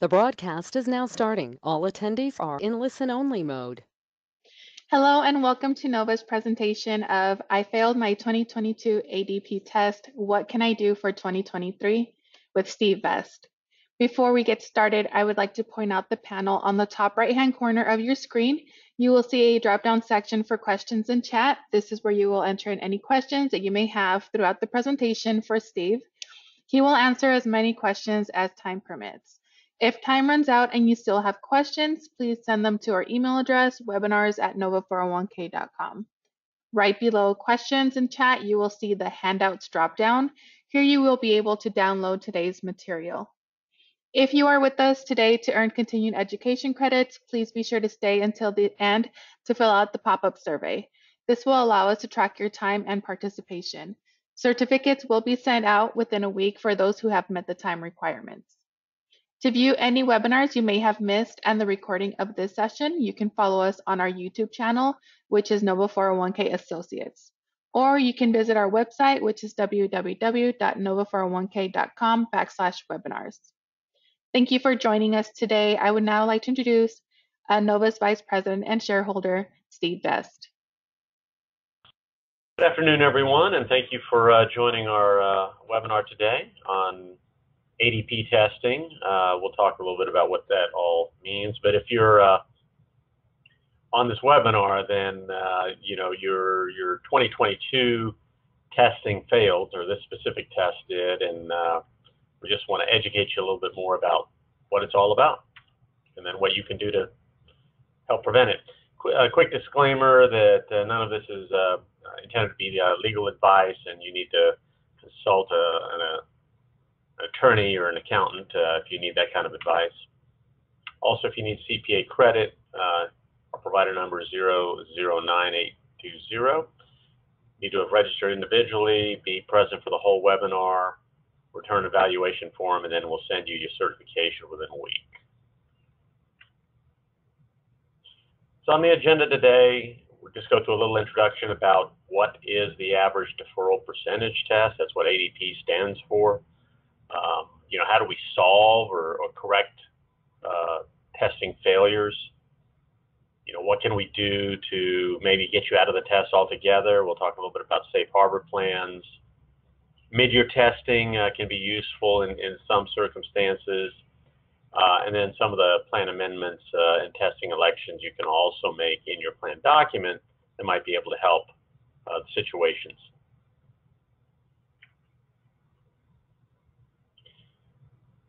The broadcast is now starting. All attendees are in listen-only mode. Hello and welcome to Nova's presentation of I Failed My 2022 ADP Test, What Can I Do for 2023? With Steve Best. Before we get started, I would like to point out the panel on the top right-hand corner of your screen. You will see a drop-down section for questions and chat. This is where you will enter in any questions that you may have throughout the presentation for Steve. He will answer as many questions as time permits. If time runs out and you still have questions, please send them to our email address, webinars@nova401k.com. Right below questions and chat, you will see the handouts drop-down. Here you will be able to download today's material. If you are with us today to earn continuing education credits, please be sure to stay until the end to fill out the pop-up survey. This will allow us to track your time and participation. Certificates will be sent out within a week for those who have met the time requirements. To view any webinars you may have missed and the recording of this session, you can follow us on our YouTube channel, which is Nova 401(k) Associates, or you can visit our website, which is www.nova401k.com/webinars. Thank you for joining us today. I would now like to introduce Nova's Vice President and Shareholder, Steve Best. Good afternoon, everyone, and thank you for joining our webinar today on ADP testing. We'll talk a little bit about what that all means, but if you're on this webinar, then you know your 2022 testing failed, or this specific test did, and we just want to educate you a little bit more about what it's all about and then what you can do to help prevent it. A quick disclaimer that none of this is intended to be legal advice, and you need to consult an attorney or an accountant if you need that kind of advice. Also, if you need CPA credit, our provider number is 009820. Need to have registered individually, be present for the whole webinar, return evaluation form, and then we'll send you your certification within a week. So on the agenda today, we'll just go through a little introduction about what is the average deferral percentage test. That's what ADP stands for. You know, how do we solve or correct testing failures? You know, what can we do to maybe get you out of the test altogether? We'll talk a little bit about safe harbor plans. Mid-year testing can be useful in some circumstances, and then some of the plan amendments and testing elections you can also make in your plan document that might be able to help the situations.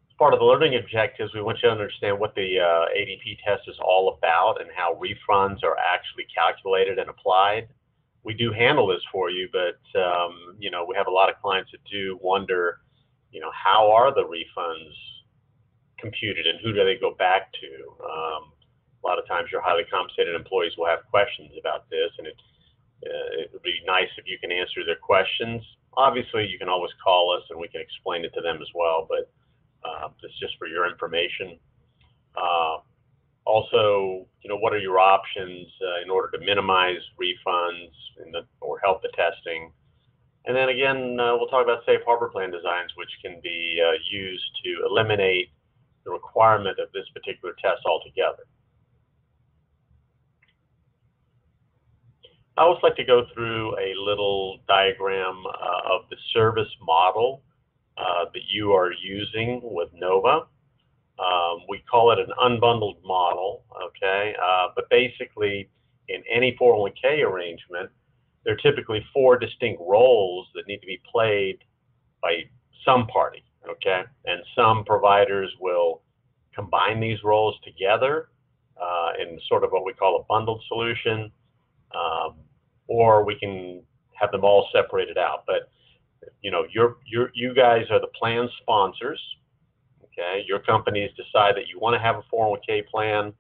As part of the learning objectives, we want you to understand what the ADP test is all about and how refunds are actually calculated and applied. We do handle this for you, but you know, we have a lot of clients that do wonder, you know, how are the refunds computed and who do they go back to? A lot of times your highly compensated employees will have questions about this, and it would be nice if you can answer their questions. Obviously, you can always call us and we can explain it to them as well, but it's just for your information. Also, you know, what are your options in order to minimize refunds or help the testing? And then again, we'll talk about safe harbor plan designs, which can be used to eliminate the requirement of this particular test altogether. I always like to go through a little diagram of the service model that you are using with Nova. We call it an unbundled model, okay? But basically, in any 401k arrangement, there are typically four distinct roles that need to be played by some party, okay? And some providers will combine these roles together in sort of what we call a bundled solution, or we can have them all separated out. But, you know, you guys are the plan sponsors. Okay. Your companies decide that you want to have a 401k plan.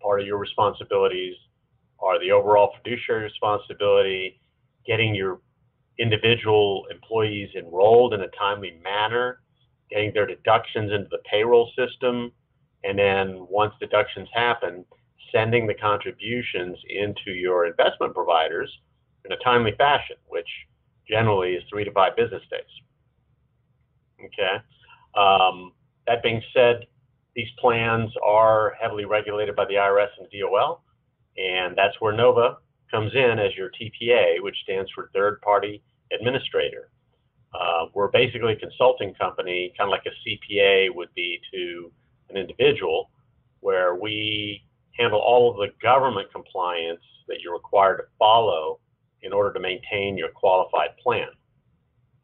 Part of your responsibilities are the overall fiduciary responsibility, getting your individual employees enrolled in a timely manner, getting their deductions into the payroll system, and then once deductions happen, sending the contributions into your investment providers in a timely fashion, which generally is 3 to 5 business days. Okay. That being said, These plans are heavily regulated by the IRS and DOL, and that's where NOVA comes in as your TPA, which stands for Third Party Administrator. We're basically a consulting company, kind of like a CPA would be to an individual, where we handle all of the government compliance that you're required to follow in order to maintain your qualified plan.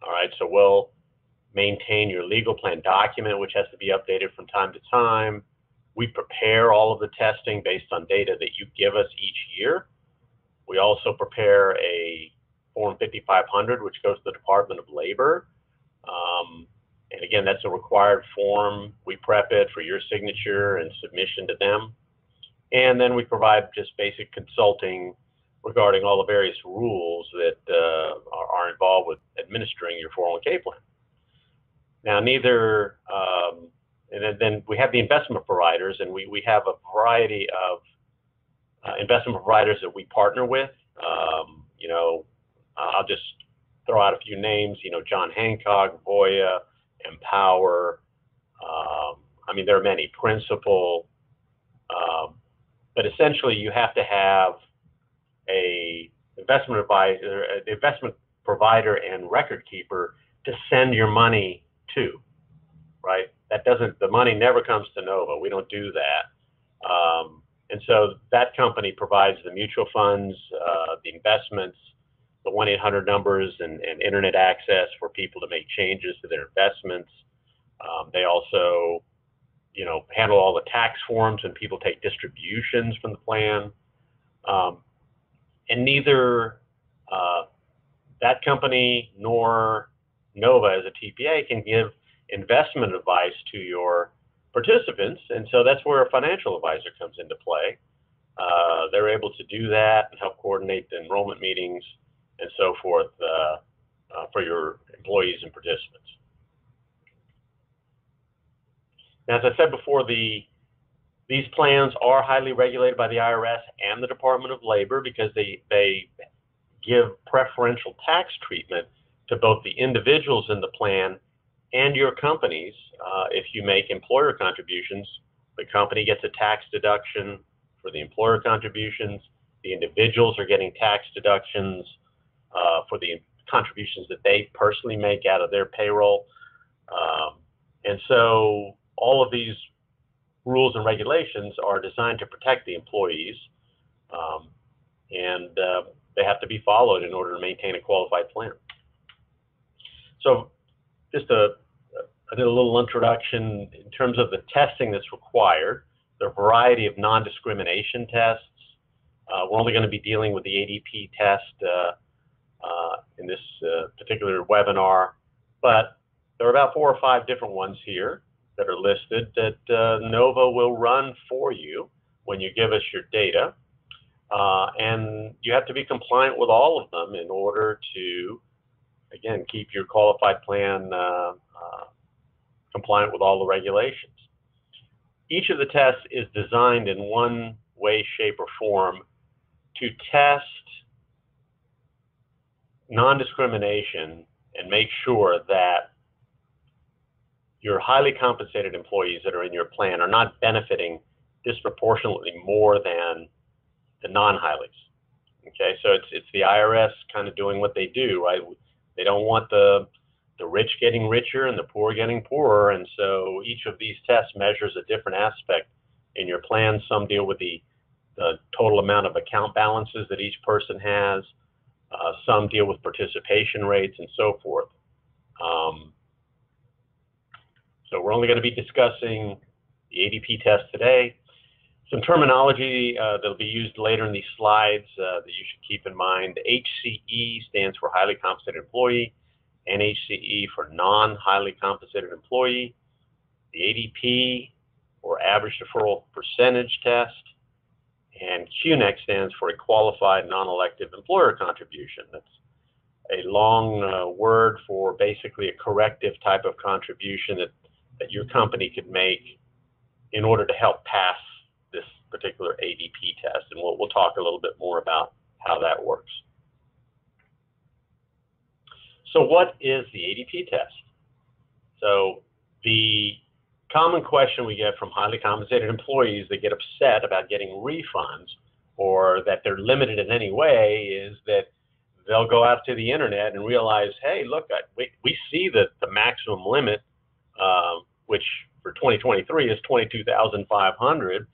All right, so we'll maintain your legal plan document, which has to be updated from time to time. We prepare all of the testing based on data that you give us each year. We also prepare a Form 5500, which goes to the Department of Labor. And again, that's a required form. We prep it for your signature and submission to them. And then we provide just basic consulting regarding all the various rules that are involved with administering your 401k plan. Now, neither, and then we have the investment providers, and we have a variety of investment providers that we partner with. You know, I'll just throw out a few names, you know, John Hancock, Voya, Empower. I mean, there are many, Principal. But essentially, you have to have a investment advisor, an investment provider and record keeper to send your money to, right? That doesn't, the money never comes to Nova. We don't do that. And so that company provides the mutual funds, the investments, the 1-800 numbers and internet access for people to make changes to their investments. They also, you know, handle all the tax forms and people take distributions from the plan. And neither that company nor Nova as a TPA can give investment advice to your participants. And so that's where a financial advisor comes into play. They're able to do that and help coordinate the enrollment meetings and so forth for your employees and participants. Now, as I said before, these plans are highly regulated by the IRS and the Department of Labor because they give preferential tax treatment to both the individuals in the plan and your companies. If you make employer contributions, the company gets a tax deduction for the employer contributions. The individuals are getting tax deductions for the contributions that they personally make out of their payroll. And so all of these rules and regulations are designed to protect the employees, and they have to be followed in order to maintain a qualified plan. So just I did a little introduction in terms of the testing that's required. There are a variety of non-discrimination tests. We're only going to be dealing with the ADP test in this particular webinar, but there are about 4 or 5 different ones here that are listed that Nova will run for you when you give us your data. And you have to be compliant with all of them in order to, again, keep your qualified plan compliant with all the regulations. Each of the tests is designed in one way, shape, or form to test non-discrimination and make sure that your highly compensated employees that are in your plan are not benefiting disproportionately more than the non-highlies. Okay, so it's the IRS kind of doing what they do, right? They don't want the rich getting richer and the poor getting poorer, and so each of these tests measures a different aspect in your plan. Some deal with the total amount of account balances that each person has. Some deal with participation rates and so forth. So we're only going to be discussing the ADP test today. Some terminology that'll be used later in these slides that you should keep in mind. HCE stands for highly compensated employee, NHCE for non-highly compensated employee, the ADP or average deferral percentage test, and QNEC stands for a qualified non-elective employer contribution. That's a long word for basically a corrective type of contribution that your company could make in order to help pass this particular ADP test. And we'll talk a little bit more about how that works. So what is the ADP test? So the common question we get from highly compensated employees that get upset about getting refunds or that they're limited in any way is that they'll go out to the internet and realize, hey, look, we see that the maximum limit, which for 2023 is $22,500.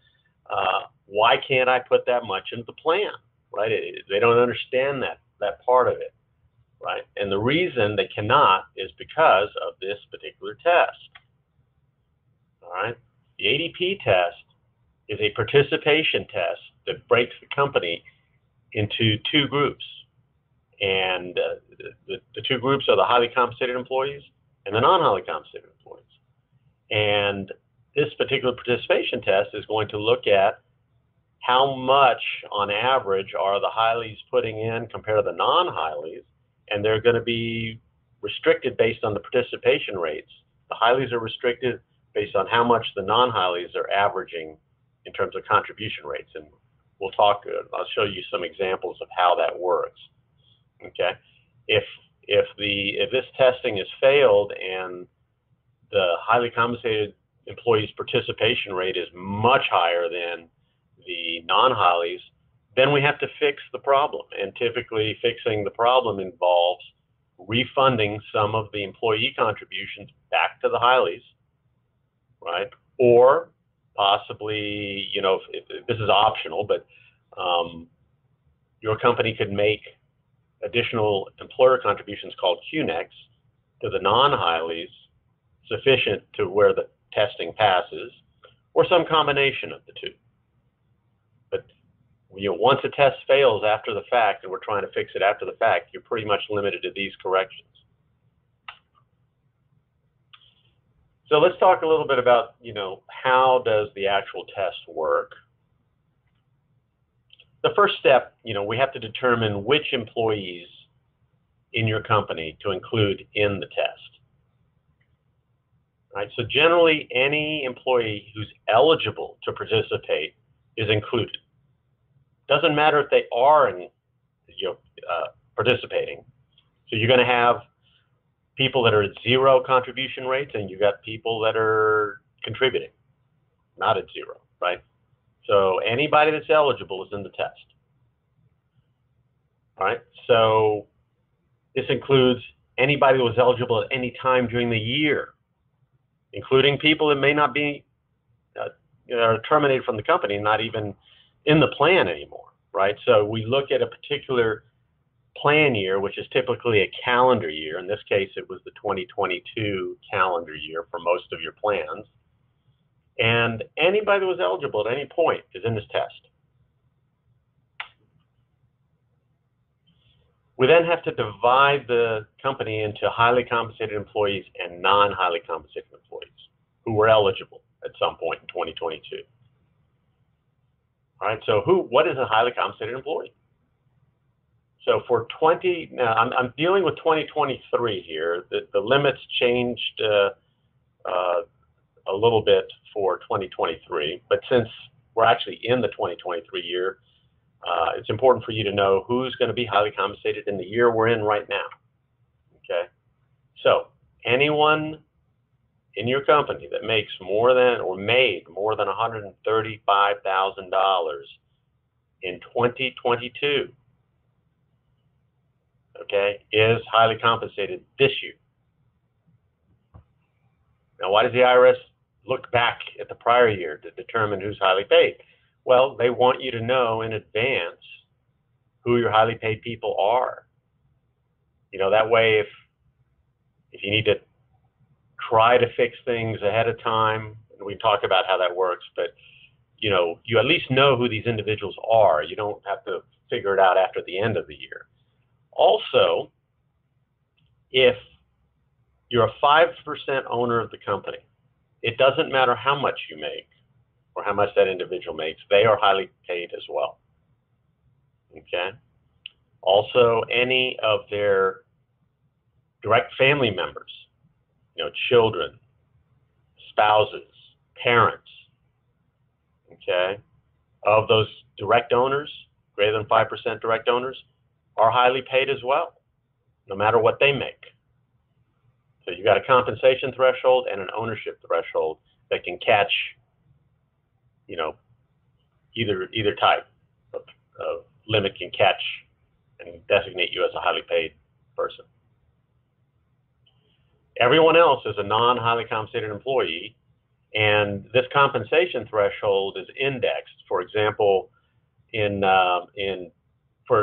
Why can't I put that much into the plan, right? They don't understand that part of it, right? And the reason they cannot is because of this particular test, all right? The ADP test is a participation test that breaks the company into two groups. And the two groups are the highly compensated employees and the non-highly compensated employees. And this particular participation test is going to look at how much on average are the highlies putting in compared to the non-highlies, and they're going to be restricted based on the participation rates. The highlies are restricted based on how much the non-highlies are averaging in terms of contribution rates. And we'll talk, I'll show you some examples of how that works. Okay, if this testing is failed and the highly compensated employees' participation rate is much higher than the non-highlies, then we have to fix the problem. And typically, fixing the problem involves refunding some of the employee contributions back to the highlies, right? Or possibly, you know, if this is optional, but your company could make additional employer contributions called QNECs to the non-highlies sufficient to where the testing passes, or some combination of the two. But you know, once a test fails after the fact and we're trying to fix it after the fact, you're pretty much limited to these corrections. So let's talk a little bit about, you know, how does the actual test work? The first step, you know, we have to determine which employees in your company to include in the test. All right, so generally, any employee who's eligible to participate is included. Doesn't matter if they are participating. So you're going to have people that are at zero contribution rates, and you've got people that are contributing, not at zero, right? So anybody that's eligible is in the test. All right, so this includes anybody that was eligible at any time during the year, including people that may not be are terminated from the company, not even in the plan anymore, right? So we look at a particular plan year, which is typically a calendar year. In this case, it was the 2022 calendar year for most of your plans. And anybody that was eligible at any point is in this test. We then have to divide the company into highly compensated employees and non-highly compensated employees who were eligible at some point in 2022. All right, so what is a highly compensated employee? So for I'm dealing with 2023 here. The limits changed a little bit for 2023, but since we're actually in the 2023 year, it's important for you to know who's going to be highly compensated in the year we're in right now. Okay, so anyone in your company that makes more than or made more than $135,000 in 2022, okay, is highly compensated this year. Now, why does the IRS look back at the prior year to determine who's highly paid? Well, they want you to know in advance who your highly paid people are. You know, that way if you need to try to fix things ahead of time, and we talk about how that works, but you know, you at least know who these individuals are. You don't have to figure it out after the end of the year. Also, if you're a 5% owner of the company, it doesn't matter how much you make or how much that individual makes, they are highly paid as well, okay? Also, any of their direct family members, you know, children, spouses, parents, okay, of those direct owners, greater than 5% direct owners, are highly paid as well, no matter what they make. So you've got a compensation threshold and an ownership threshold that can catch, you know, either type of limit can catch and designate you as a highly paid person. Everyone else is a non-highly compensated employee, and this compensation threshold is indexed. For example,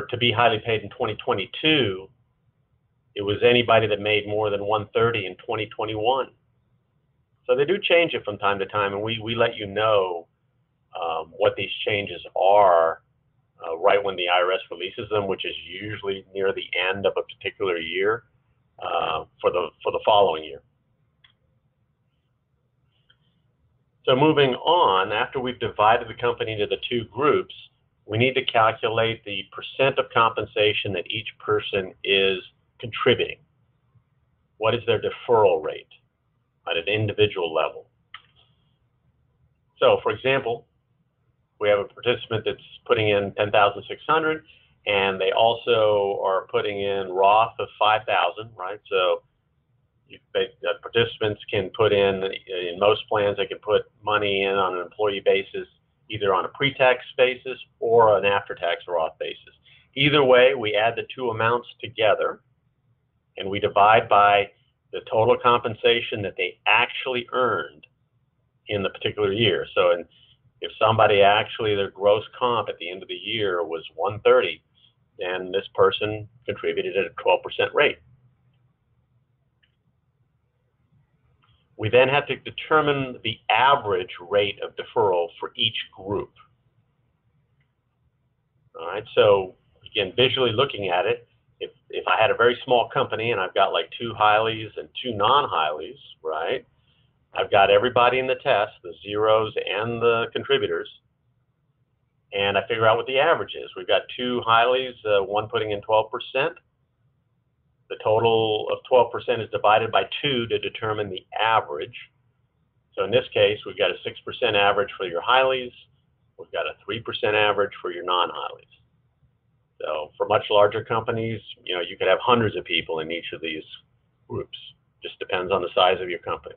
to be highly paid in 2022, it was anybody that made more than 130 in 2021. So they do change it from time to time, and we let you know what these changes are right when the IRS releases them, which is usually near the end of a particular year for the following year. So moving on, after we've divided the company into the two groups, we need to calculate the percent of compensation that each person is contributing. What is their deferral rate at an individual level? So for example, we have a participant that's putting in $10,600, and they also are putting in Roth of $5,000, right? So participants can put in most plans, they can put money in on an employee basis, either on a pre-tax basis or an after-tax Roth basis. Either way, we add the two amounts together, and we divide by the total compensation that they actually earned in the particular year. So if somebody actually, their gross comp at the end of the year was 130, then this person contributed at a 12% rate. We then have to determine the average rate of deferral for each group. All right, so again, visually looking at it, if I had a very small company and I've got like two highlys and two non-highlys, right? I've got everybody in the test, the zeros and the contributors, and I figure out what the average is. We've got two highlys, one putting in 12%. The total of 12% is divided by 2 to determine the average. So in this case, we've got a 6% average for your highlys. We've got a 3% average for your non-highlys. So for much larger companies, you know, you could have hundreds of people in each of these groups. Just depends on the size of your company.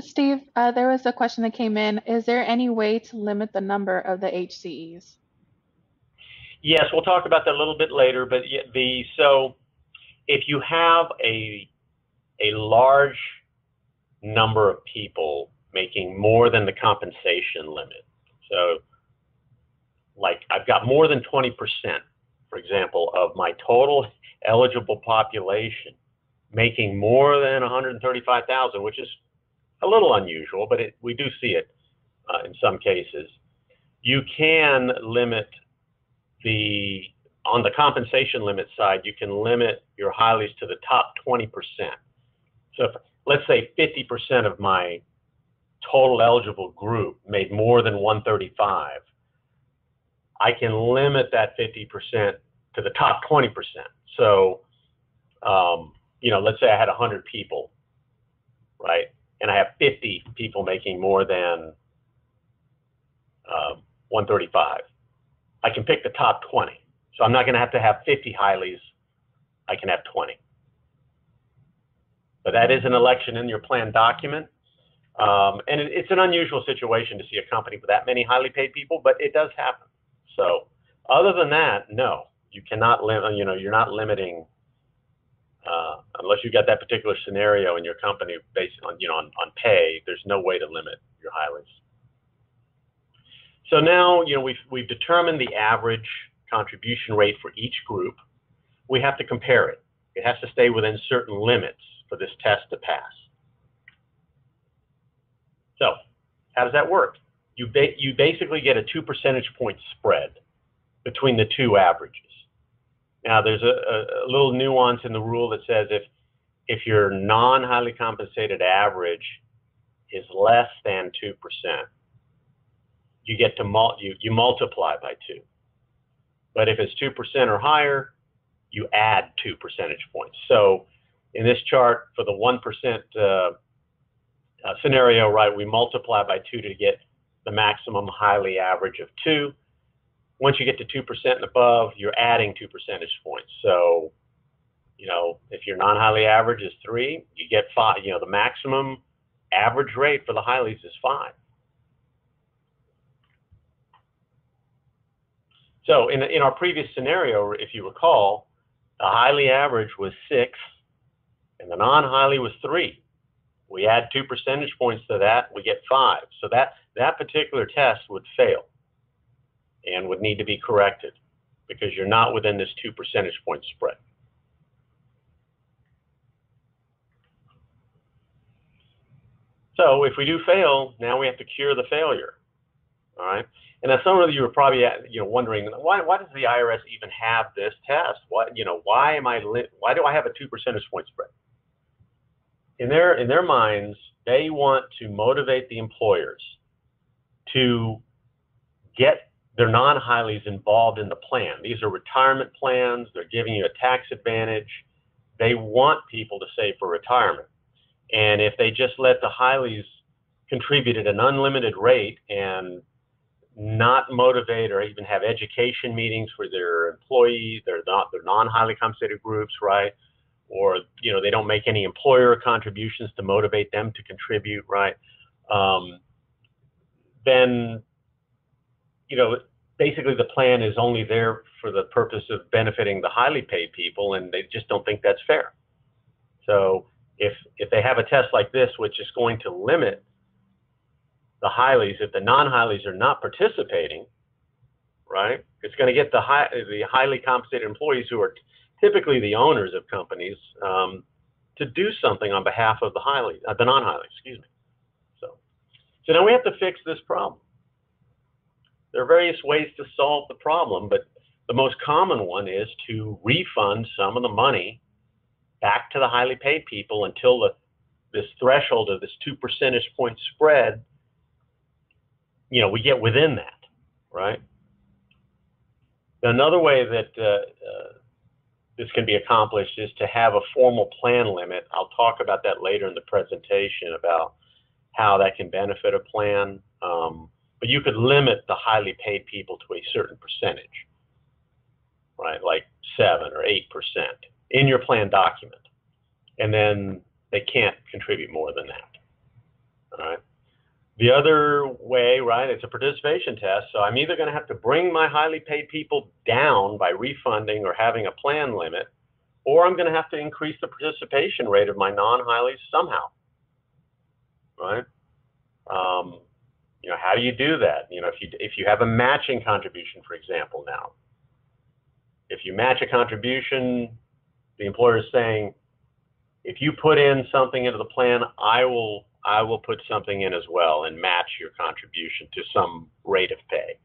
Steve, there was a question that came in. Is there any way to limit the number of the HCEs? Yes, we'll talk about that a little bit later, but so if you have a large number of people making more than the compensation limit, so like I've got more than 20%, for example, of my total eligible population making more than $135,000, which is a little unusual, but we do see it in some cases. You can limit on the compensation limit side, you can limit your highlys to the top 20%. So if, let's say 50% of my total eligible group made more than 135, I can limit that 50% to the top 20%. So, you know, let's say I had 100 people, right? And I have 50 people making more than 135. I can pick the top 20. So I'm not going to have 50 highlys. I can have 20. But that is an election in your plan document. And it's an unusual situation to see a company with that many highly paid people, but it does happen. So other than that, no, you cannot limit, you know, you're not limiting unless you've got that particular scenario in your company based on, you know, on pay, there's no way to limit your highlys. So now, you know, we've determined the average contribution rate for each group. We have to compare it. It has to stay within certain limits for this test to pass. So how does that work? You basically get a 2 percentage point spread between the two averages. Now there's a little nuance in the rule that says if your non-highly compensated average is less than 2%, you get to you multiply by 2. But if it's 2% or higher, you add 2 percentage points. So in this chart for the 1% scenario, right, we multiply by 2 to get the maximum highly average of 2. Once you get to 2% and above, you're adding 2 percentage points. So, you know, if your non-highly average is 3, you get 5, you know, the maximum Average rate for the High-Lease is 5. So in our previous scenario, if you recall, the highly average was 6 and the non-highly was 3. We add 2 percentage points to that, we get 5. So that particular test would fail and would need to be corrected because you're not within this 2 percentage point spread. So if we do fail, now we have to cure the failure. All right. And now some of you are probably wondering why does the IRS even have this test? Why do I have a 2 percentage point spread? In their minds, they want to motivate the employers to get their non-highlies involved in the plan. These are retirement plans. They're giving you a tax advantage. They want people to save for retirement. And if they just let the highlies contribute at an unlimited rate and not motivate or even have education meetings for their employees, their non-highly compensated groups, right? Or, they don't make any employer contributions to motivate them to contribute, right? Then, basically the plan is only there for the purpose of benefiting the highly paid people, and they just don't think that's fair. So if they have a test like this, which is going to limit the highlies, if the non-highlies are not participating, right, it's going to get the highly compensated employees, who are typically the owners of companies, to do something on behalf of the non-highlies, excuse me. So now we have to fix this problem. There are various ways to solve the problem, but the most common one is to refund some of the money back to the highly paid people until this threshold of this 2 percentage point spread, we get within that, right? Another way that this can be accomplished is to have a formal plan limit. I'll talk about that later in the presentation about how that can benefit a plan. But you could limit the highly paid people to a certain percentage, right? Like 7 or 8% in your plan document. And then they can't contribute more than that, all right? The other way, right, it's a participation test, so I'm either going to have to bring my highly paid people down by refunding or having a plan limit, or I'm going to have to increase the participation rate of my non-highlies somehow, right? How do you do that? If you have a matching contribution, for example, now, if you match a contribution, the employer is saying, if you put in something into the plan, I will put something in as well and match your contribution to some rate of pay,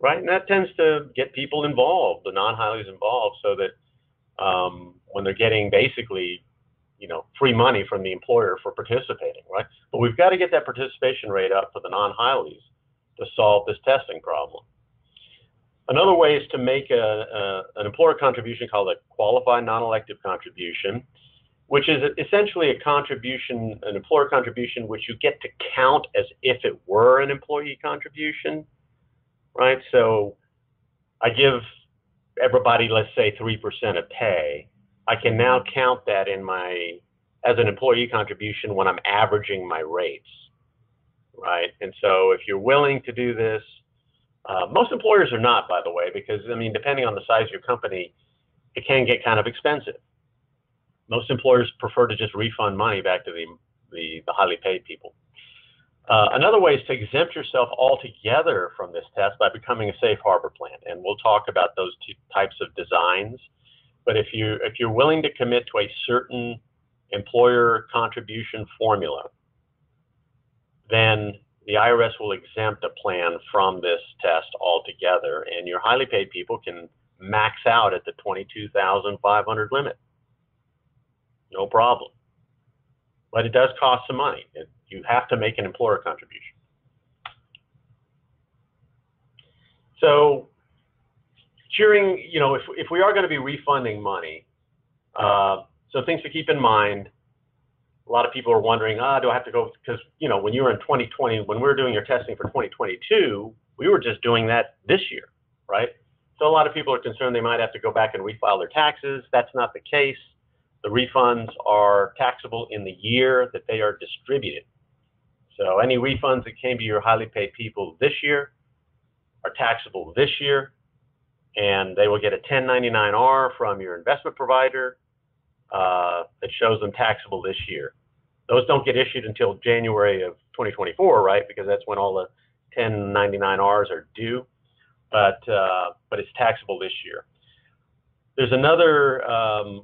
right? And that tends to get people involved, the non-highlies involved, so that when they're getting basically, free money from the employer for participating, right? But we've got to get that participation rate up for the non-highlies to solve this testing problem. Another way is to make an employer contribution called a qualified non-elective contribution, which is essentially a contribution, an employer contribution, which you get to count as if it were an employee contribution, right? So I give everybody, let's say, 3% of pay. I can now count that as an employee contribution when I'm averaging my rates, right? And so if you're willing to do this, most employers are not, by the way, because, depending on the size of your company, it can get kind of expensive. Most employers prefer to just refund money back to the highly paid people. Another way is to exempt yourself altogether from this test by becoming a safe harbor plan, and we'll talk about those two types of designs. But if you're willing to commit to a certain employer contribution formula, then the IRS will exempt a plan from this test altogether, and your highly paid people can max out at the $22,500 limit. No problem. But it does cost some money. You have to make an employer contribution. So curing, if we are going to be refunding money, so things to keep in mind. A lot of people are wondering, do I have to go? Because, when you were in 2020, when we were doing your testing for 2022, we were just doing that this year, right? So a lot of people are concerned they might have to go back and refile their taxes. That's not the case. The refunds are taxable in the year that they are distributed. So any refunds that came to your highly paid people this year are taxable this year, and they will get a 1099-R from your investment provider that shows them taxable this year. Those don't get issued until January of 2024, right? Because that's when all the 1099-Rs are due, but it's taxable this year. There's another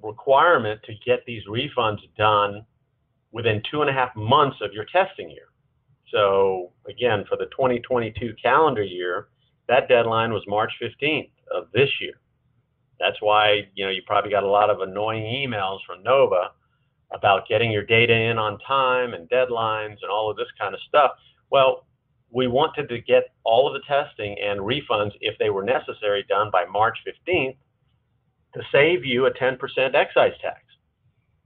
requirement to get these refunds done within 2.5 months of your testing year. So again, for the 2022 calendar year, that deadline was March 15th of this year. That's why, you know, you probably got a lot of annoying emails from Nova about getting your data in on time and deadlines and all of this kind of stuff. Well, we wanted to get all of the testing and refunds, if they were necessary, done by March 15th to save you a 10% excise tax.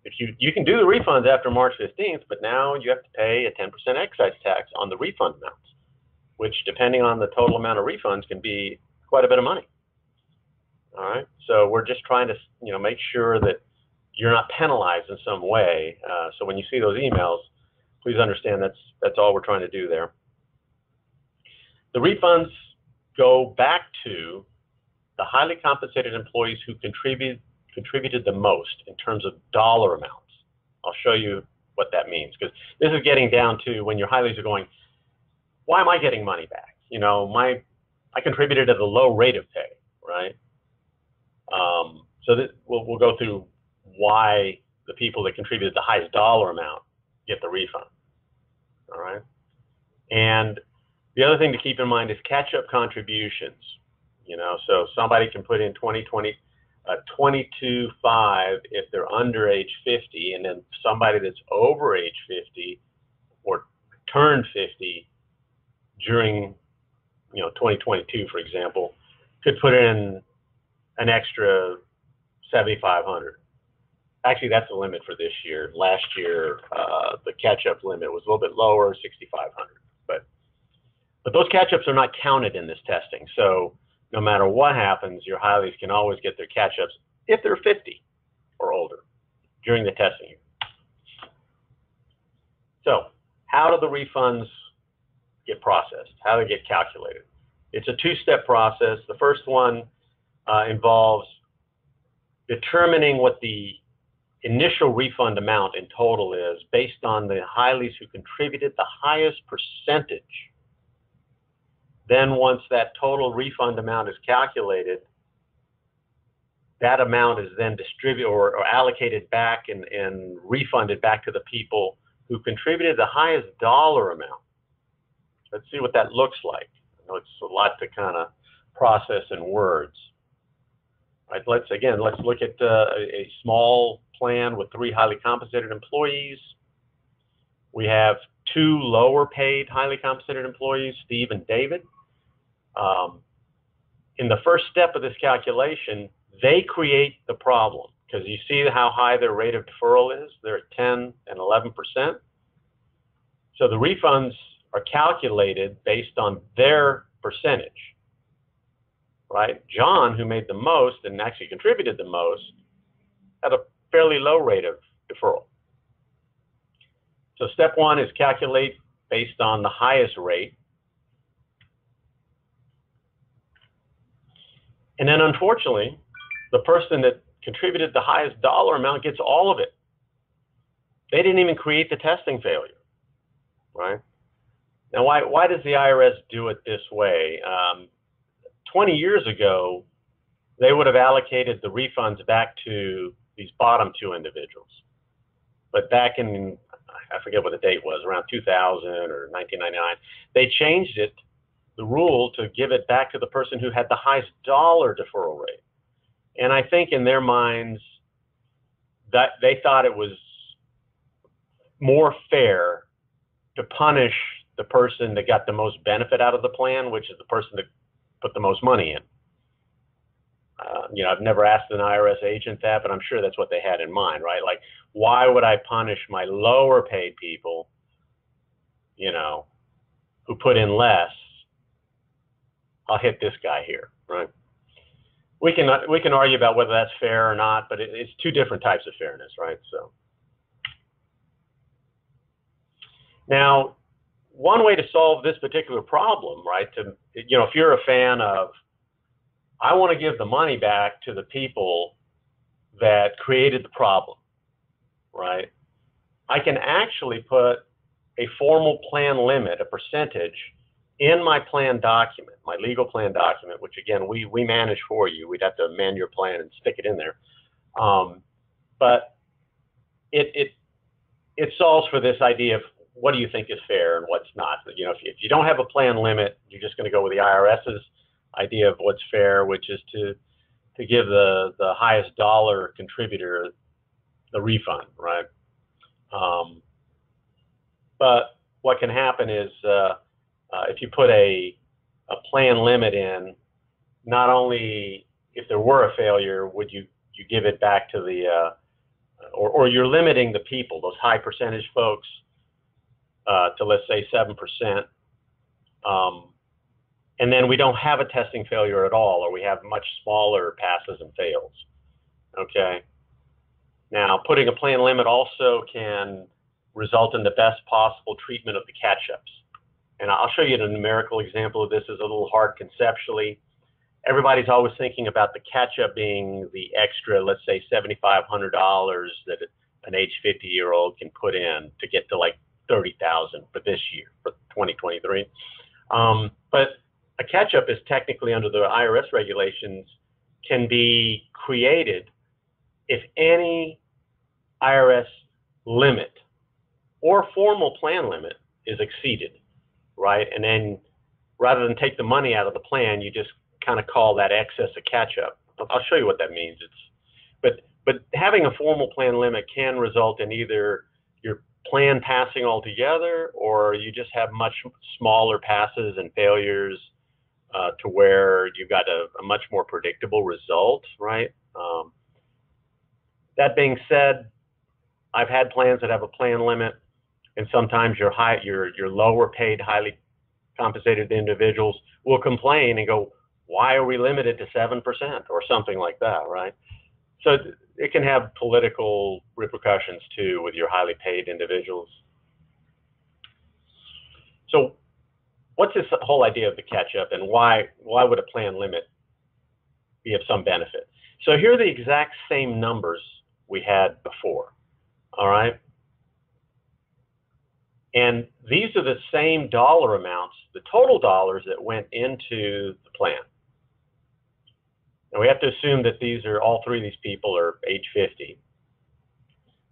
If you can do the refunds after March 15th, but now you have to pay a 10% excise tax on the refund amounts, which, depending on the total amount of refunds, can be quite a bit of money. All right, so we're just trying to, you know, make sure that you're not penalized in some way. So when you see those emails, please understand that's all we're trying to do there. The refunds go back to the highly compensated employees who contributed the most in terms of dollar amounts. I'll show you what that means, because this is getting down to when your highlies are going, why am I getting money back? You know, I contributed at a low rate of pay, right? So we'll go through why the people that contributed the highest dollar amount get the refund, all right? And the other thing to keep in mind is catch-up contributions. You know, so somebody can put in 22.5 if they're under age 50, and then somebody that's over age 50 or turned 50 during, you know, 2022, for example, could put in an extra 7,500. Actually, that's the limit for this year. Last year, the catch-up limit was a little bit lower, 6,500. But those catch-ups are not counted in this testing, so no matter what happens, your highlights can always get their catch-ups if they're 50 or older during the testing year. So how do the refunds get processed? How do they get calculated? It's a two-step process. The first one involves determining what the initial refund amount in total is based on the highlights who contributed the highest percentage. Then once that total refund amount is calculated, that amount is then distributed or allocated back and refunded back to the people who contributed the highest dollar amount. Let's see what that looks like. I know it's a lot to kind of process in words. All right, let's look at a small plan with 3 highly compensated employees. We have 2 lower paid highly compensated employees, Steve and David. In the first step of this calculation, they create the problem, because you see how high their rate of deferral is. They're at 10 and 11%. So the refunds are calculated based on their percentage, right? John, who made the most and actually contributed the most, had a fairly low rate of deferral. So step one is calculate based on the highest rate. And then, unfortunately, the person that contributed the highest dollar amount gets all of it. They didn't even create the testing failure, right? Now, why does the IRS do it this way? 20 years ago, they would have allocated the refunds back to these bottom 2 individuals. But back in, I forget what the date was, around 2000 or 1999, they changed it, the rule, to give it back to the person who had the highest dollar deferral rate. And I think in their minds that they thought it was more fair to punish the person that got the most benefit out of the plan, which is the person that put the most money in. You know, I've never asked an IRS agent that, but I'm sure that's what they had in mind, right? Like, why would I punish my lower paid people, you know, who put in less? I'll hit this guy here, right? We can argue about whether that's fair or not, but it's 2 different types of fairness, right? So now one way to solve this particular problem, right, to, you know, if you're a fan of, I want to give the money back to the people that created the problem, right? I can actually put a formal plan limit, a percentage, in my plan document, my legal plan document, which again, we manage for you. We'd have to amend your plan and stick it in there. But it solves for this idea of what do you think is fair and what's not. You know, if you don't have a plan limit, you're just going to go with the IRS's idea of what's fair, which is to give the highest dollar contributor the refund, right? But what can happen is if you put a plan limit in, not only if there were a failure would you give it back to the or you're limiting the people, those high percentage folks, to let's say 7%, and then we don't have a testing failure at all, or we have much smaller passes and fails. Okay. Now, putting a plan limit also can result in the best possible treatment of the catch-ups. And I'll show you a numerical example of this. Is a little hard conceptually. Everybody's always thinking about the catch-up being the extra, let's say, $7,500 that an age 50-year-old can put in to get to like $30,000 for this year, for 2023. But a catch-up is technically, under the IRS regulations, can be created if any IRS limit or formal plan limit is exceeded, right? And then rather than take the money out of the plan, you just kind of call that excess a catch-up. I'll show you what that means. But having a formal plan limit can result in either your plan passing altogether, or you just have much smaller passes and failures to where you've got a much more predictable result, right? That being said, I've had plans that have a plan limit, and sometimes your lower paid, highly compensated individuals will complain and go, why are we limited to 7% or something like that, right? So it can have political repercussions too with your highly paid individuals. So what's this whole idea of the catch-up, and why would a plan limit be of some benefit? So here are the exact same numbers we had before, all right? And these are the same dollar amounts, the total dollars that went into the plan. Now, we have to assume that these are, all three of these people are age 50.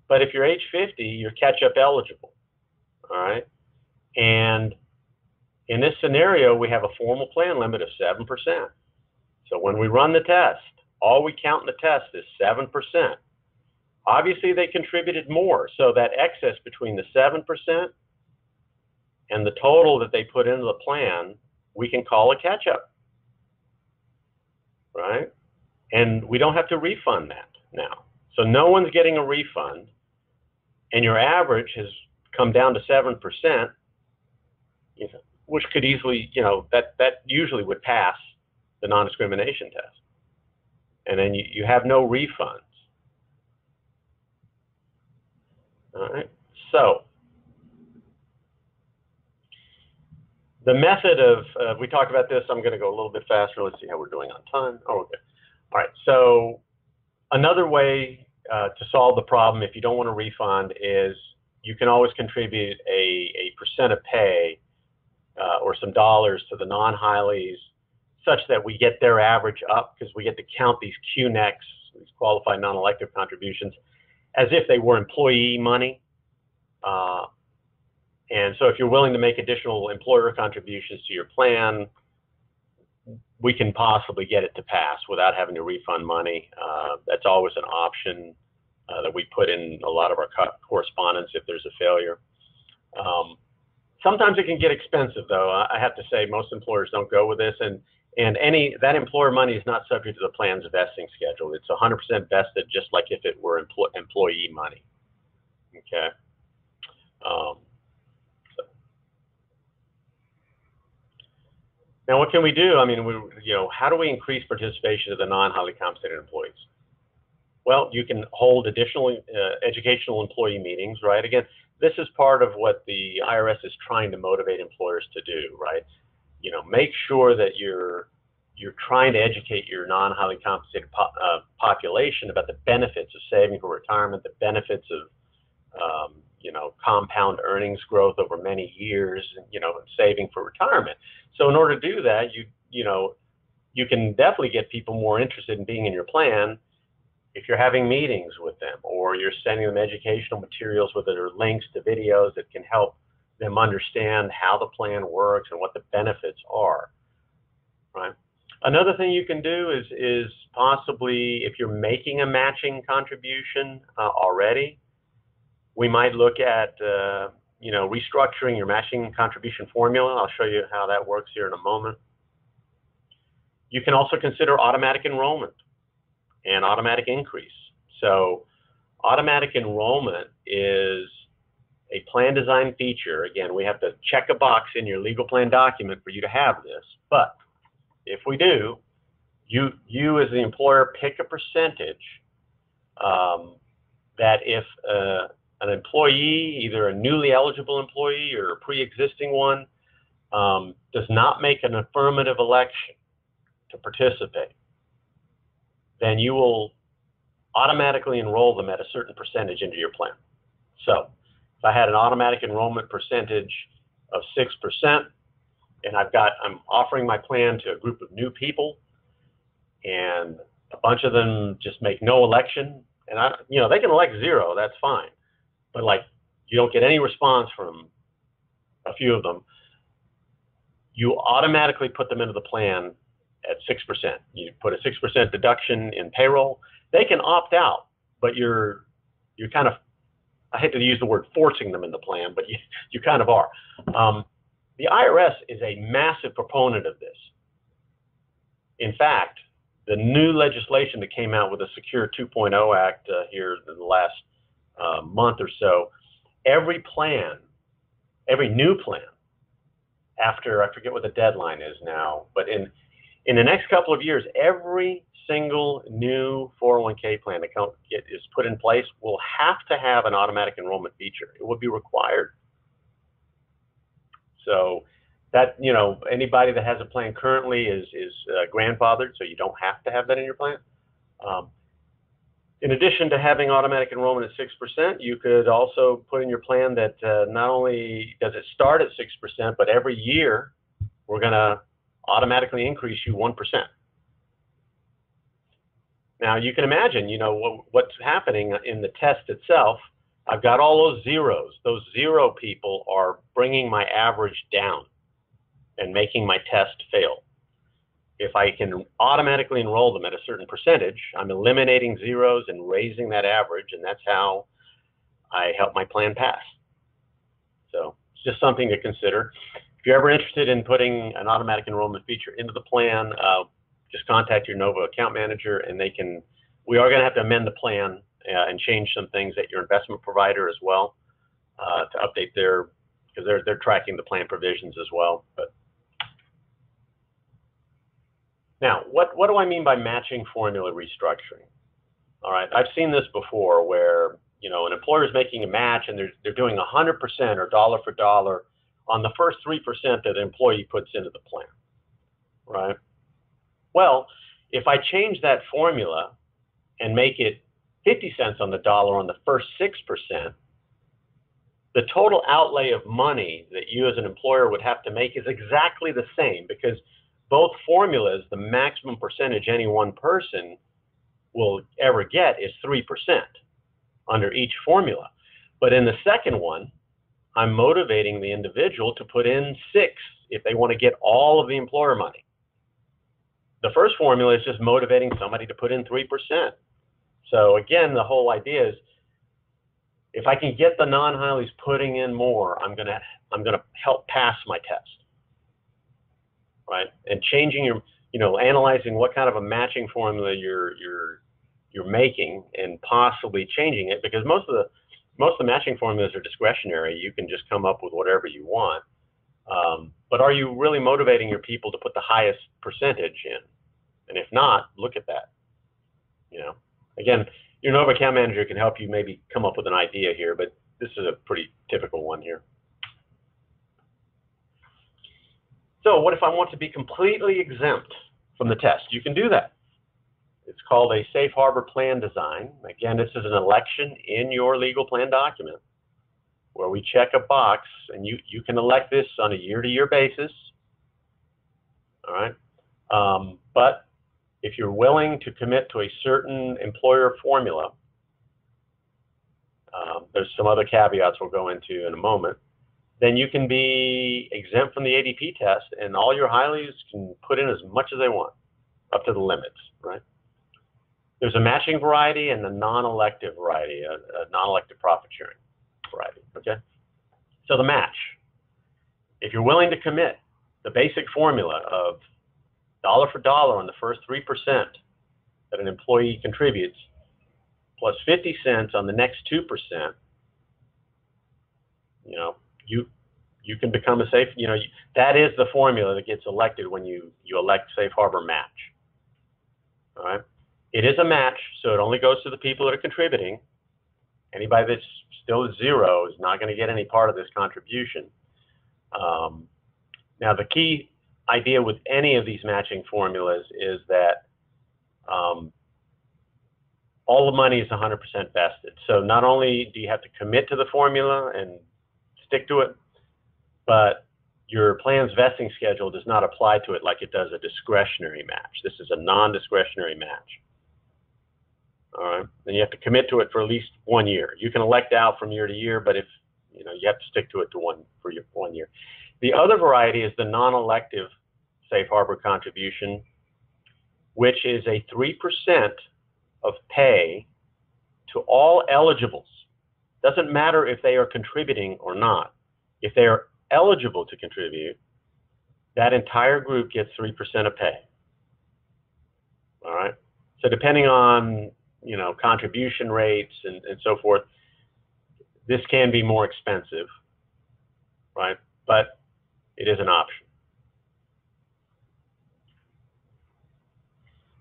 But if you're age 50, you're catch-up eligible, all right? And in this scenario, we have a formal plan limit of 7%. So when we run the test, all we count in the test is 7%. Obviously, they contributed more, so that excess between the 7% and the total that they put into the plan, we can call a catch-up, right? And we don't have to refund that now. So no one's getting a refund, and your average has come down to 7%, which could easily, you know, that usually would pass the non-discrimination test. And then you have no refunds. All right. So the method of, we talked about this. I'm going to go a little bit faster. Let's see how we're doing on time. Oh, okay. All right. So another way to solve the problem, if you don't want a refund, is you can always contribute a percent of pay or some dollars to the non-highlies, such that we get their average up, because we get to count these QNECs, these qualified non-elective contributions, as if they were employee money. And so if you're willing to make additional employer contributions to your plan, we can possibly get it to pass without having to refund money. That's always an option that we put in a lot of our correspondence if there's a failure. Sometimes it can get expensive, though. I have to say most employers don't go with this. And that employer money is not subject to the plan's vesting schedule. It's 100% vested, just like if it were employee money. Okay. So. Now, what can we do? I mean, how do we increase participation of the non-highly compensated employees? Well, you can hold additional educational employee meetings, right? Again, This is part of what the IRS is trying to motivate employers to do, right? You know, make sure that you're trying to educate your non-highly compensated population about the benefits of saving for retirement, the benefits of you know, compound earnings growth over many years, you know, and saving for retirement. So in order to do that, you know, you can definitely get people more interested in being in your plan if you're having meetings with them, or you're sending them educational materials, whether they're links to videos that can help them understand how the plan works and what the benefits are, right? Another thing you can do is possibly, if you're making a matching contribution already, we might look at, you know, restructuring your matching contribution formula. I'll show you how that works here in a moment. You can also consider automatic enrollment and automatic increase. So automatic enrollment is a plan design feature. Again, we have to check a box in your legal plan document for you to have this, but if we do, you as the employer pick a percentage that if an employee, either a newly eligible employee or a pre-existing one, does not make an affirmative election to participate, then you will automatically enroll them at a certain percentage into your plan. So if I had an automatic enrollment percentage of 6%, and I'm offering my plan to a group of new people, and a bunch of them just make no election, and you know, they can elect zero, that's fine, but like you don't get any response from a few of them, you automatically put them into the plan at 6%. You put a 6% deduction in payroll. They can opt out, but you're kind of, I hate to use the word forcing them in the plan, but you kind of are. The IRS is a massive proponent of this. In fact, the new legislation that came out with the Secure 2.0 Act here in the last month or so, every new plan, after, I forget what the deadline is now, but in the next couple of years, every single new 401k plan that is put in place will have to have an automatic enrollment feature. It will be required. So that, you know, anybody that has a plan currently is grandfathered, so you don't have to have that in your plan. In addition to having automatic enrollment at 6%, you could also put in your plan that not only does it start at 6%, but every year we're going to automatically increase you 1%. Now you can imagine, you know, what's happening in the test itself. I've got all those zeros. Those zero people are bringing my average down and making my test fail. If I can automatically enroll them at a certain percentage, I'm eliminating zeros and raising that average, and that's how I help my plan pass. So it's just something to consider. If you're ever interested in putting an automatic enrollment feature into the plan, just contact your NOVA account manager, and they can, we are going to have to amend the plan and change some things at your investment provider as well to update their, because they're tracking the plan provisions as well. But now, what do I mean by matching formula restructuring? All right, I've seen this before where, you know, an employer is making a match and they're doing 100% or dollar for dollar on the first 3% that an employee puts into the plan, right? Well, if I change that formula and make it 50 cents on the dollar on the first 6%, the total outlay of money that you as an employer would have to make is exactly the same, because both formulas, the maximum percentage any one person will ever get is 3% under each formula. But in the second one, I'm motivating the individual to put in 6 if they want to get all of the employer money. The first formula is just motivating somebody to put in 3%. So again, the whole idea is, if I can get the non-highlies putting in more, I'm gonna help pass my test, right? And changing your, you know, analyzing what kind of a matching formula you're making, and possibly changing it, because most of the matching formulas are discretionary. You can just come up with whatever you want. But are you really motivating your people to put the highest percentage in? And if not, look at that, you know. Again, your NOVA account manager can help you maybe come up with an idea here, but This is a pretty typical one here. So what if I want to be completely exempt from the test? You can do that. It's called a safe harbor plan design. Again, this is an election in your legal plan document where we check a box, and you can elect this on a year-to-year basis. All right. But if you're willing to commit to a certain employer formula, there's some other caveats we'll go into in a moment, then you can be exempt from the ADP test, and all your highlies can put in as much as they want, up to the limits, right? There's a matching variety and a non-elective variety, a non-elective profit sharing variety, okay? So the match, if you're willing to commit the basic formula of dollar for dollar on the first 3% that an employee contributes, plus 50 cents on the next 2%, you know, you can become a safe, you know, that is the formula that gets elected when you elect safe harbor match. All right. It is a match, so it only goes to the people that are contributing. Anybody that's still at zero is not going to get any part of this contribution. Now, the key idea with any of these matching formulas is that all the money is 100% vested. So not only do you have to commit to the formula and stick to it, but your plan's vesting schedule does not apply to it like it does a discretionary match. This is a non-discretionary match. All right, and you have to commit to it for at least 1 year. You can elect out from year to year, but if you know, you have to stick to it to for 1 year. The other variety is the non-elective safe harbor contribution, which is a 3% of pay to all eligibles. Doesn't matter if they are contributing or not. If they are eligible to contribute, that entire group gets 3% of pay. All right. So depending on, you know, contribution rates and so forth, this can be more expensive, right? But it is an option.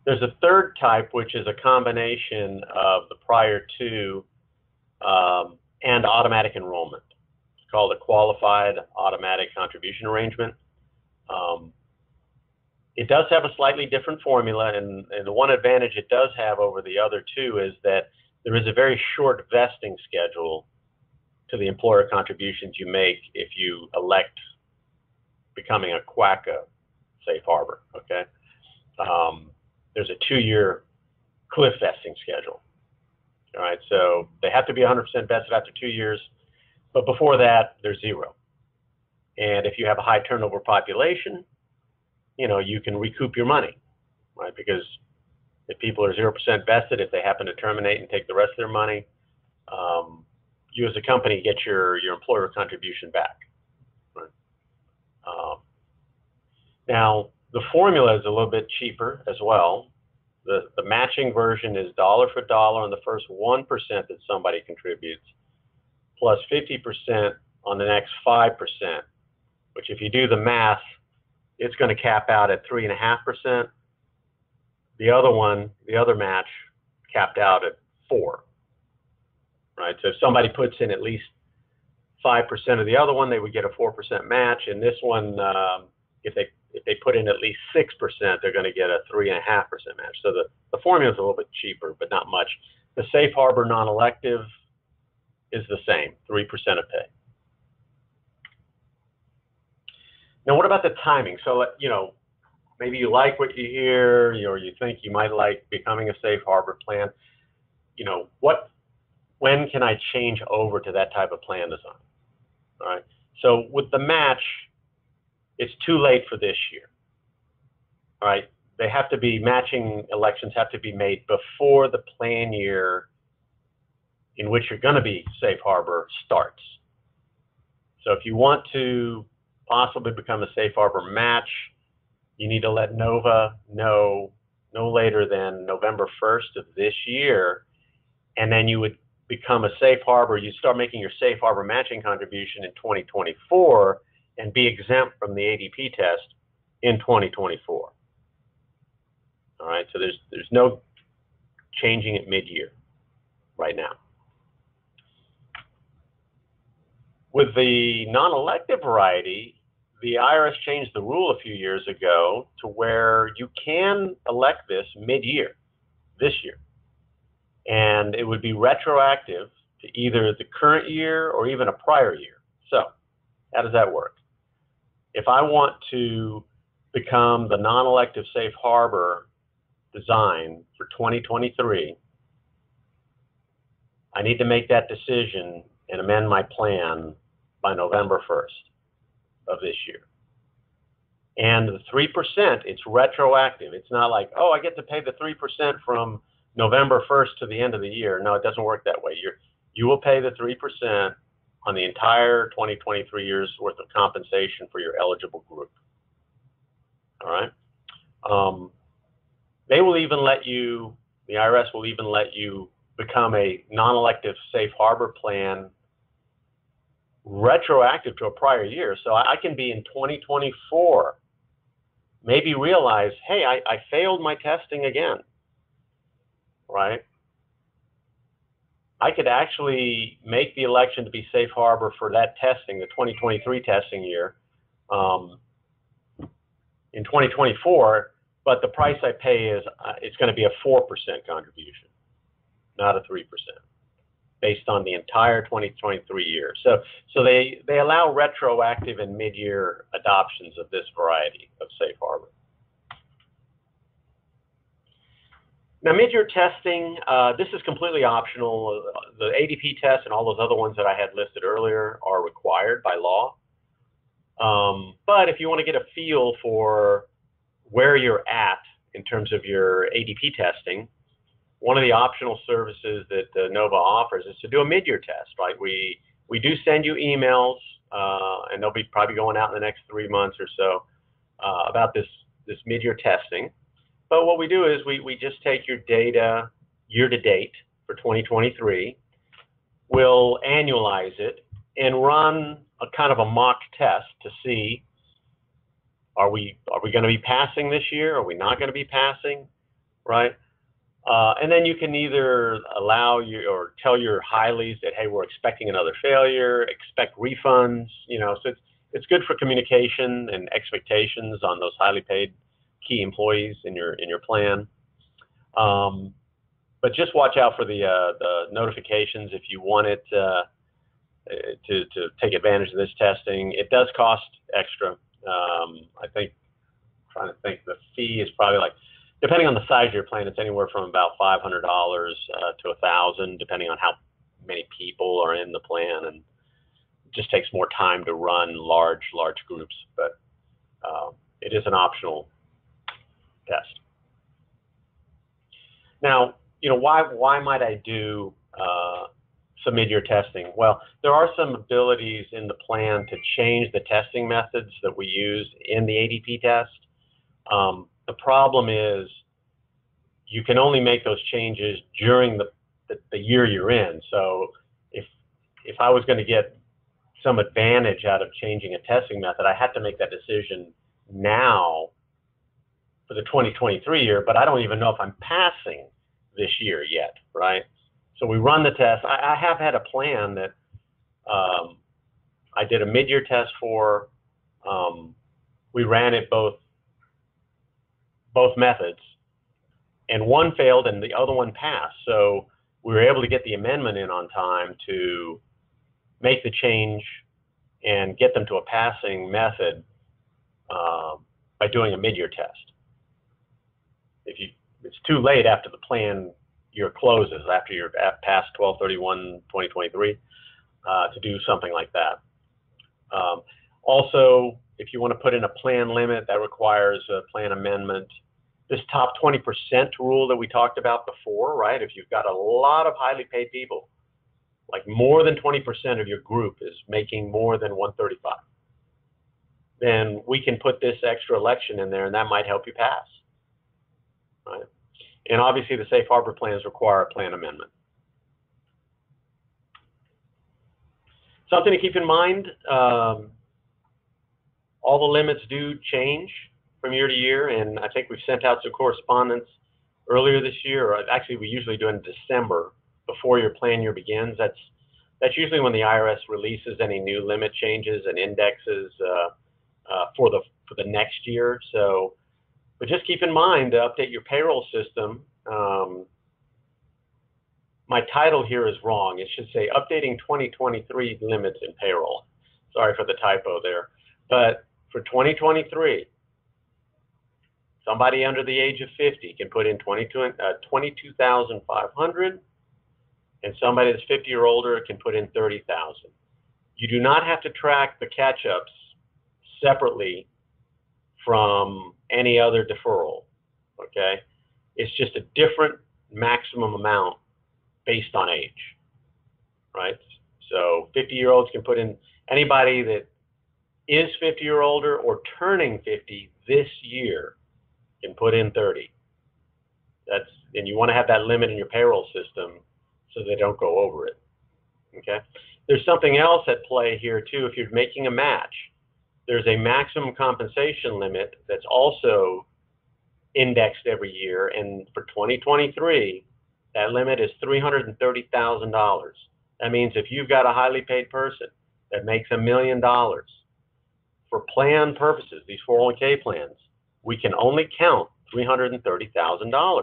There's a third type, which is a combination of the prior two and automatic enrollment. It's called a qualified automatic contribution arrangement. It does have a slightly different formula, and the one advantage it does have over the other two is that there is a very short vesting schedule to the employer contributions you make if you elect becoming a QACA safe harbor, okay? There's a 2-year cliff vesting schedule, all right? So they have to be 100% vested after 2 years, but before that, they're zero. And if you have a high turnover population, you know, you can recoup your money, right? Because if people are 0% vested, if they happen to terminate and take the rest of their money, you as a company get your employer contribution back. Right? Now, the formula is a little bit cheaper as well. The matching version is dollar for dollar on the first 1% that somebody contributes, plus 50% on the next 5%, which if you do the math, it's going to cap out at 3.5%. The other one, the other match, capped out at 4%. Right? So if somebody puts in at least 5% of the other one, they would get a 4% match. And this one, if they put in at least 6%, they're going to get a 3.5% match. So the formula is a little bit cheaper, but not much. The safe harbor non-elective is the same, 3% of pay. Now, what about the timing? So, you know, maybe you like what you hear, or you think you might like becoming a safe harbor plan. You know, when can I change over to that type of plan design? All right. So with the match, it's too late for this year. All right. They have to be matching elections have to be made before the plan year in which you're going to be safe harbor starts. So if you want to possibly become a safe harbor match, you need to let NOVA know no later than November 1st of this year, and then you would become a safe harbor. You start making your safe harbor matching contribution in 2024 and be exempt from the ADP test in 2024. All right, so there's no changing it mid-year right now. With the non-elective variety, the IRS changed the rule a few years ago to where you can elect this mid-year, this year, and it would be retroactive to either the current year or even a prior year. So how does that work? If I want to become the non-elective safe harbor design for 2023, I need to make that decision and amend my plan by November 1st of this year. And the 3%, it's retroactive. It's not like, oh, I get to pay the 3% from November 1st to the end of the year. No, it doesn't work that way. You will pay the 3% on the entire 2023 year's worth of compensation for your eligible group. All right. They will even let you, the IRS will even let you become a non-elective safe harbor plan retroactive to a prior year. So I can be in 2024, maybe realize, hey, I failed my testing again, right? I could actually make the election to be safe harbor for that testing, the 2023 testing year, in 2024, but the price I pay is it's going to be a 4% contribution, not a 3%, based on the entire 2023 year. So they allow retroactive and mid-year adoptions of this variety of safe harbor. Now, mid-year testing, this is completely optional. The ADP test and all those other ones that I had listed earlier are required by law. But if you want to get a feel for where you're at in terms of your ADP testing, one of the optional services that NOVA offers is to do a mid-year test, right? We do send you emails, and they'll be probably going out in the next 3 months or so about this mid-year testing. But what we do is we just take your data year-to-date for 2023, we'll annualize it, and run a kind of a mock test to see, are we going to be passing this year? Are we not going to be passing, right? And then you can either allow you or tell your highlies that, hey, we're expecting another failure, expect refunds, you know, so it's good for communication and expectations on those highly paid key employees in your plan. But just watch out for the notifications if you want it to take advantage of this testing. It does cost extra. I'm trying to think the fee is probably like, depending on the size of your plan, it's anywhere from about $500 to $1,000, depending on how many people are in the plan, and it just takes more time to run large groups. But it is an optional test. Now, you know, why might I do some mid-year testing? Well, there are some abilities in the plan to change the testing methods that we use in the ADP test. The problem is you can only make those changes during the year you're in. So if I was going to get some advantage out of changing a testing method, I had to make that decision now for the 2023 year, but I don't even know if I'm passing this year yet, right? So we run the test. I have had a plan that I did a mid-year test for. We ran it both methods, and one failed and the other one passed. So we were able to get the amendment in on time to make the change and get them to a passing method by doing a mid-year test. It's too late after the plan year closes, after you're past 12/31/2023, to do something like that. Also, if you want to put in a plan limit, that requires a plan amendment. This top 20% rule that we talked about before, right? If you've got a lot of highly paid people, like more than 20% of your group is making more than 135, then we can put this extra election in there, and that might help you pass. Right. And obviously, the safe harbor plans require a plan amendment. Something to keep in mind, all the limits do change from year to year, and I think we've sent out some correspondence earlier this year, or actually we usually do in December before your plan year begins. That's That's usually when the IRS releases any new limit changes and indexes for the next year. So, but just keep in mind to update your payroll system. My title here is wrong. It should say updating 2023 limits in payroll. Sorry for the typo there. But for 2023, somebody under the age of 50 can put in 22,500, and somebody that's 50 or older can put in 30,000. You do not have to track the catch-ups separately from any other deferral, okay? It's just a different maximum amount based on age, right? So 50-year-olds can put in anybody that is 50 or older or turning 50 this year can put in 30. That's, and you want to have that limit in your payroll system so they don't go over it, okay? There's something else at play here too. If you're making a match, there's a maximum compensation limit that's also indexed every year, and for 2023, that limit is $330,000. That means if you've got a highly paid person that makes $1 million, for plan purposes, these 401k plans, we can only count $330,000. Now,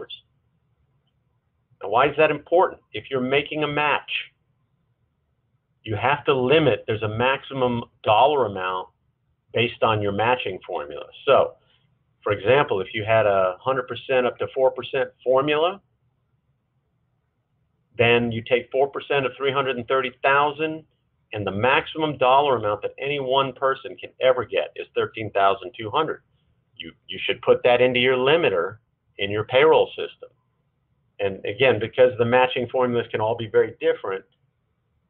why is that important? If you're making a match, you have to limit, there's a maximum dollar amount based on your matching formula. So, for example, if you had a 100% up to 4% formula, then you take 4% of $330,000, and the maximum dollar amount that any one person can ever get is $13,200. You should put that into your limiter in your payroll system. And again, because the matching formulas can all be very different,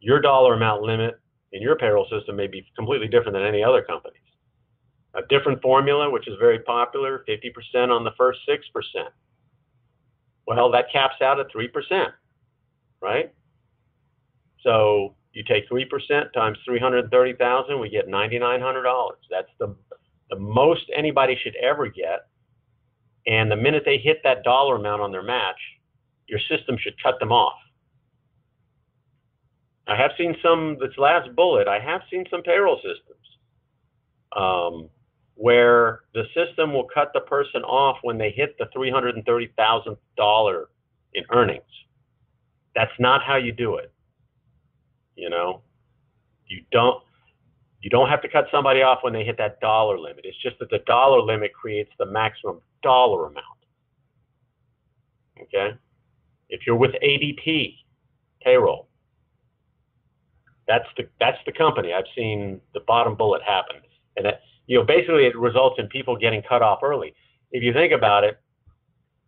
your dollar amount limit in your payroll system may be completely different than any other company's. A different formula, which is very popular, 50% on the first 6%. Well, that caps out at 3%, right? So you take 3% times $330,000, we get $9,900. That's the most anybody should ever get. And the minute they hit that dollar amount on their match, your system should cut them off. I have seen some, this last bullet, I have seen some payroll systems where the system will cut the person off when they hit the $330,000 in earnings. That's not how you do it. You know, you don't have to cut somebody off when they hit that dollar limit. It's just that the dollar limit creates the maximum dollar amount. Okay. If you're with ADP payroll, that's the company. I've seen the bottom bullet happen. And that, you know, basically it results in people getting cut off early. If you think about it,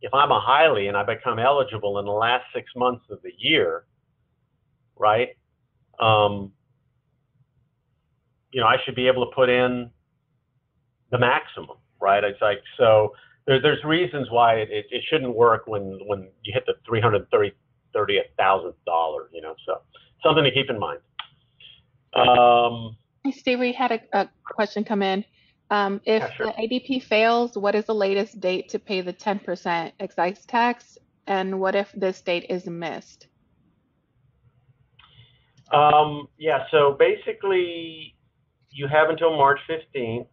if I'm a highly and I become eligible in the last 6 months of the year, right? You know, I should be able to put in the maximum, right? It's like, so there's reasons why it shouldn't work when you hit the $330,000, you know, so something to keep in mind. Steve, we had a question come in. If the ADP fails, what is the latest date to pay the 10% excise tax? And what if this date is missed? Yeah, so basically you have until March 15th,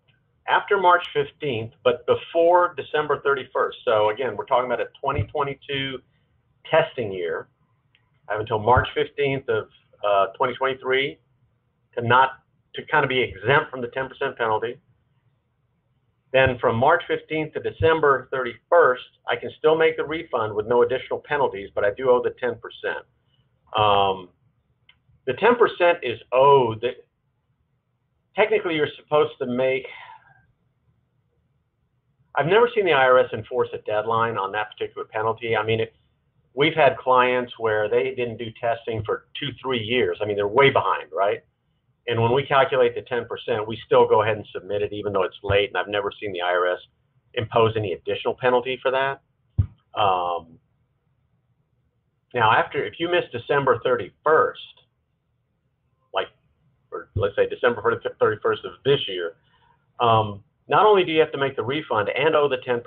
after March 15th, but before December 31st. So again, we're talking about a 2022 testing year. I have until March 15th of 2023 to kind of be exempt from the 10% penalty. Then from March 15th to December 31st, I can still make the refund with no additional penalties, but I do owe the 10%. The 10% is owed. Technically, you're supposed to make, I've never seen the IRS enforce a deadline on that particular penalty. I mean, we've had clients where they didn't do testing for 2-3 years. I mean, they're way behind, right? And when we calculate the 10%, we still go ahead and submit it, even though it's late, and I've never seen the IRS impose any additional penalty for that. Now, if you miss December 31st, or let's say December 31st of this year, not only do you have to make the refund and owe the 10%,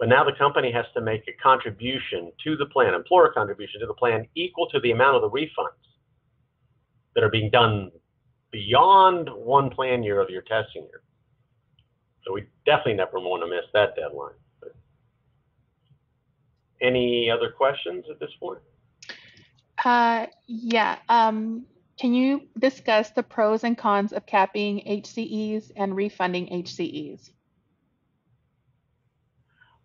but now the company has to make a contribution to the plan, employer contribution to the plan, equal to the amount of the refunds. that are being done beyond one plan year of your testing year. So we definitely never want to miss that deadline. But any other questions at this point? Can you discuss the pros and cons of capping HCEs and refunding HCEs?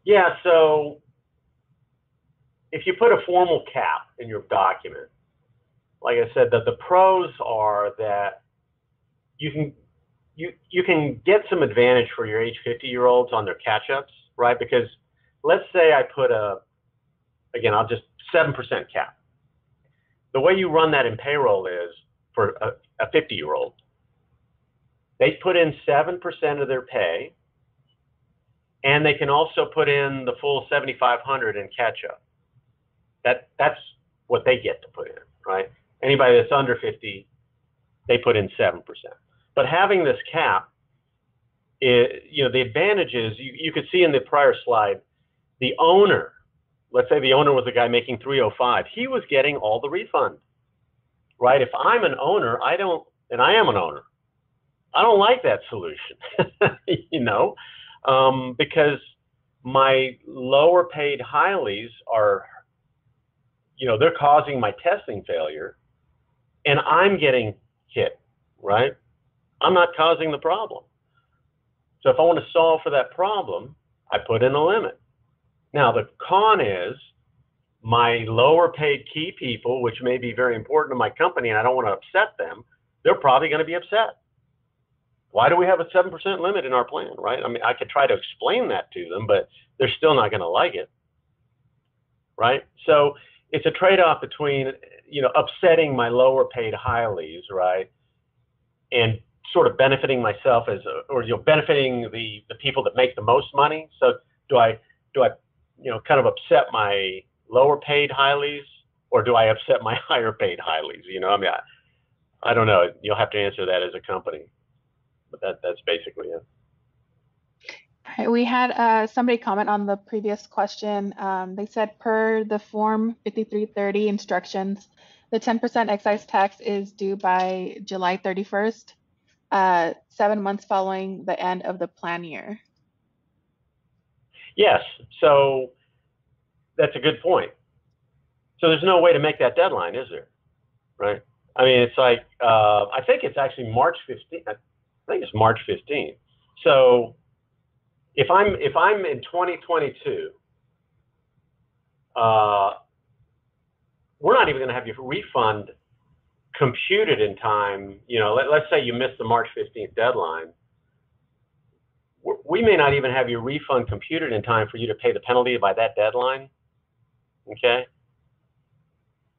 Yeah, so if you put a formal cap in your document, like I said, that the pros are that you can get some advantage for your age 50-year-olds on their catch-ups, right? Because let's say I put a, again, I'll just 7% cap. The way you run that in payroll is for a 50-year-old, they put in 7% of their pay, and they can also put in the full $7,500 in catch-up. That's what they get to put in, right? Anybody that's under 50, they put in 7%. But having this cap, the advantage is you could see in the prior slide, the owner. Let's say the owner was a guy making 305. He was getting all the refund, right? If I'm an owner, I am an owner. I don't like that solution, because my lower paid highlies are, they're causing my testing failure and I'm getting hit, right? I'm not causing the problem. So if I want to solve for that problem, I put in a limit. Now, the con is my lower paid key people, which may be very important to my company, and I don't want to upset them. They're probably going to be upset. Why do we have a 7% limit in our plan, right? I mean, I could try to explain that to them, but they're still not going to like it, right? So it's a trade-off between, upsetting my lower paid highlies, right, and sort of benefiting myself benefiting the people that make the most money. So do I kind of upset my lower paid highlies, or do I upset my higher paid highlies? I don't know. You'll have to answer that as a company, but that's basically it. All right, we had somebody comment on the previous question. They said per the Form 5330 instructions, the 10% excise tax is due by July 31st, 7 months following the end of the plan year. Yes, so that's a good point. So there's no way to make that deadline, is there? Right? I mean, it's like, I think it's actually March 15th. I think it's March 15th. So if I'm in 2022, we're not even going to have your refund computed in time. Let's say you missed the March 15th deadline. We may not even have your refund computed in time for you to pay the penalty by that deadline, okay?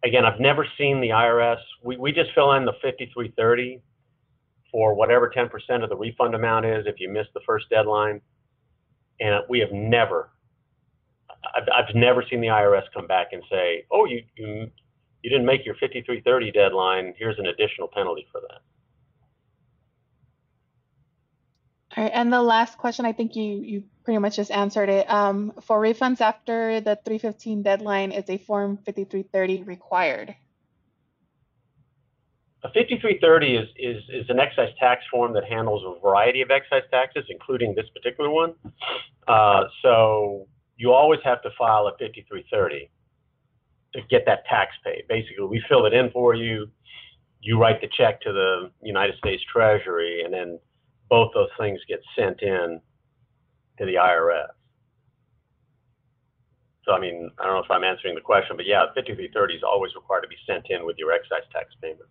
Again, I've never seen the IRS. We just fill in the 5330 for whatever 10% of the refund amount is if you miss the first deadline, and we have never, I've never seen the IRS come back and say, oh, you didn't make your 5330 deadline, here's an additional penalty for that. All right, and the last question, I think you pretty much just answered it. For refunds after the 3/15 deadline, is a Form 5330 required? A 5330 is an excise tax form that handles a variety of excise taxes, including this particular one. So you always have to file a 5330 to get that tax paid. Basically, we fill it in for you. You write the check to the United States Treasury, and then both those things get sent in to the IRS. So, I mean, I don't know if I'm answering the question, but yeah, 5330 is always required to be sent in with your excise tax payment.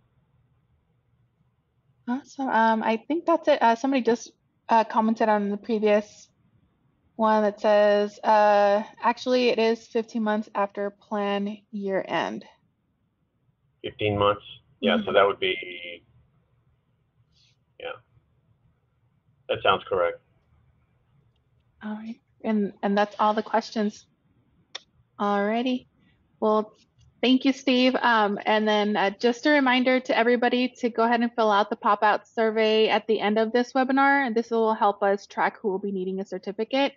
Awesome. I think that's it. Somebody just commented on the previous one that says, actually, it is 15 months after plan year end. 15 months? Yeah, mm-hmm. So that would be, yeah. That sounds correct. All right. And that's all the questions. All righty. Well, thank you, Steve. And then just a reminder to everybody to go ahead and fill out the pop-out survey at the end of this webinar. And this will help us track who will be needing a certificate.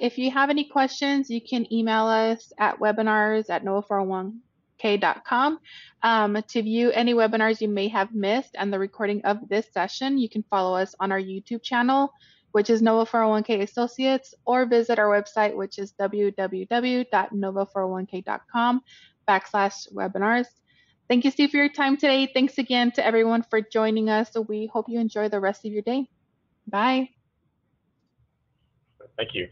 If you have any questions, you can email us at webinars@nova401 401(k).com to view any webinars you may have missed and the recording of this session. You can follow us on our YouTube channel, which is Nova 401(k) Associates, or visit our website, which is www.nova401(k).com/webinars. Thank you, Steve, for your time today. Thanks again to everyone for joining us. We hope you enjoy the rest of your day. Bye. Thank you.